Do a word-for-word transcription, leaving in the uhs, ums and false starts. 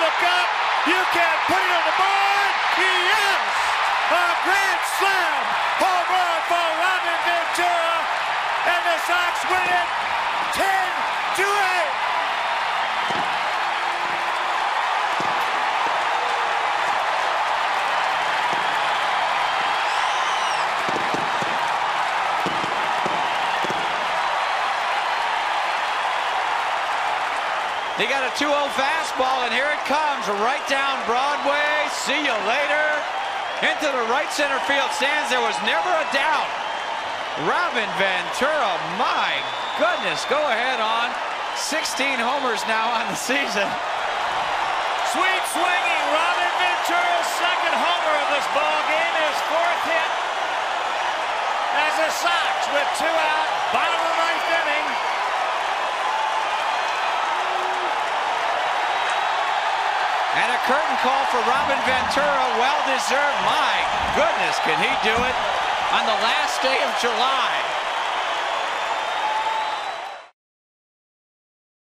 look up. You can put it on the board. Yes! A grand slam home run for Robin Ventura. And the Sox win it ten to eight. He got a two oh fastball, and here it comes, right down Broadway. See you later. Into the right center field stands. There was never a doubt. Robin Ventura, my goodness, go ahead on. sixteen homers now on the season. Sweet swinging Robin Ventura's second homer of this ball game, his fourth hit. As the Sox with two out, bottom of the ninth inning. And a curtain call for Robin Ventura, well deserved. My goodness, can he do it on the last day of July?